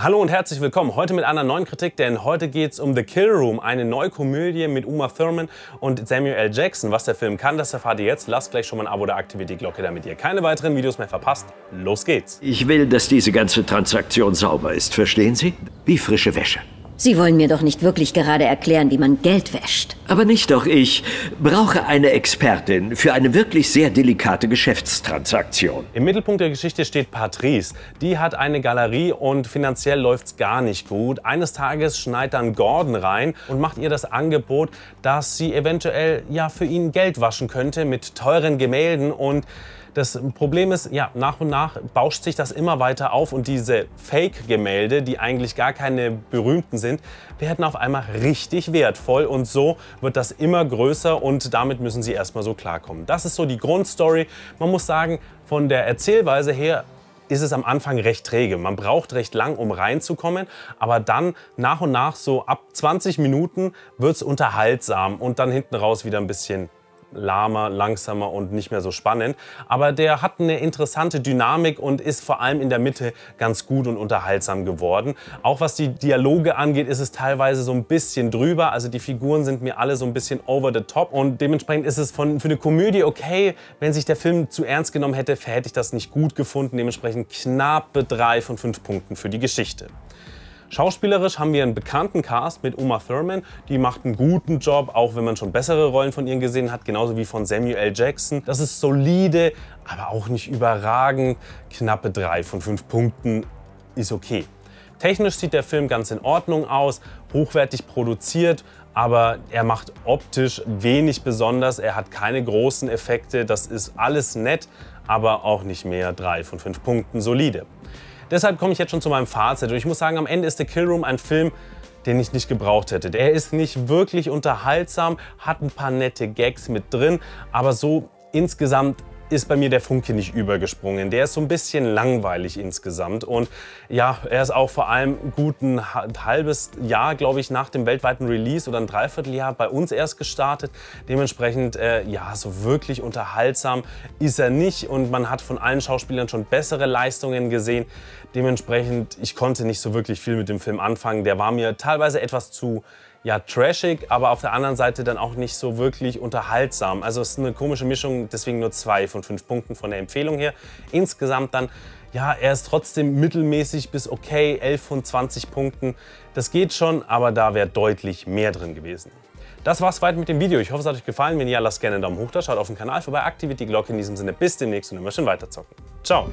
Hallo und herzlich willkommen, heute mit einer neuen Kritik, denn heute geht es um The Kill Room, eine Neukomödie mit Uma Thurman und Samuel L. Jackson. Was der Film kann, das erfahrt ihr jetzt. Lasst gleich schon mal ein Abo da, aktiviert die Glocke, damit ihr keine weiteren Videos mehr verpasst. Los geht's! Ich will, dass diese ganze Transaktion sauber ist, verstehen Sie? Wie frische Wäsche. Sie wollen mir doch nicht wirklich gerade erklären, wie man Geld wäscht. Aber nicht doch, ich brauche eine Expertin für eine wirklich sehr delikate Geschäftstransaktion. Im Mittelpunkt der Geschichte steht Patrice. Die hat eine Galerie und finanziell läuft's gar nicht gut. Eines Tages schneit dann Gordon rein und macht ihr das Angebot, dass sie eventuell ja für ihn Geld waschen könnte mit teuren Gemälden. Und das Problem ist, ja, nach und nach bauscht sich das immer weiter auf und diese Fake-Gemälde, die eigentlich gar keine berühmten sind, werden auf einmal richtig wertvoll und so wird das immer größer und damit müssen sie erstmal so klarkommen. Das ist so die Grundstory. Man muss sagen, von der Erzählweise her ist es am Anfang recht träge. Man braucht recht lang, um reinzukommen, aber dann nach und nach, so ab 20 Minuten, wird es unterhaltsam und dann hinten raus wieder ein bisschen lahmer, langsamer und nicht mehr so spannend. Aber der hat eine interessante Dynamik und ist vor allem in der Mitte ganz gut und unterhaltsam geworden. Auch was die Dialoge angeht, ist es teilweise so ein bisschen drüber. Also die Figuren sind mir alle so ein bisschen over the top und dementsprechend ist es für eine Komödie okay. Wenn sich der Film zu ernst genommen hätte, hätte ich das nicht gut gefunden. Dementsprechend knappe 3 von 5 Punkten für die Geschichte. Schauspielerisch haben wir einen bekannten Cast mit Uma Thurman, die macht einen guten Job, auch wenn man schon bessere Rollen von ihr gesehen hat, genauso wie von Samuel L. Jackson. Das ist solide, aber auch nicht überragend. Knappe 3 von 5 Punkten ist okay. Technisch sieht der Film ganz in Ordnung aus, hochwertig produziert, aber er macht optisch wenig besonders, er hat keine großen Effekte, das ist alles nett, aber auch nicht mehr. 3 von 5 Punkten solide. Deshalb komme ich jetzt schon zu meinem Fazit und ich muss sagen, am Ende ist The Kill Room ein Film, den ich nicht gebraucht hätte. Der ist nicht wirklich unterhaltsam, hat ein paar nette Gags mit drin, aber so insgesamt ist bei mir der Funke nicht übergesprungen. Der ist so ein bisschen langweilig insgesamt und ja, er ist auch vor allem gut ein halbes Jahr, glaube ich, nach dem weltweiten Release oder ein Dreivierteljahr bei uns erst gestartet. Dementsprechend, ja, so wirklich unterhaltsam ist er nicht und man hat von allen Schauspielern schon bessere Leistungen gesehen. Dementsprechend, ich konnte nicht so wirklich viel mit dem Film anfangen. Der war mir teilweise etwas zu, ja, trashig, aber auf der anderen Seite dann auch nicht so wirklich unterhaltsam. Also es ist eine komische Mischung, deswegen nur 2 von 5 Punkten von der Empfehlung her. Insgesamt dann, ja, er ist trotzdem mittelmäßig bis okay, 11 von 20 Punkten. Das geht schon, aber da wäre deutlich mehr drin gewesen. Das war's weit mit dem Video. Ich hoffe, es hat euch gefallen. Wenn ja, lasst gerne einen Daumen hoch da, schaut auf den Kanal vorbei, aktiviert die Glocke. In diesem Sinne, bis demnächst und immer schön weiterzocken. Ciao!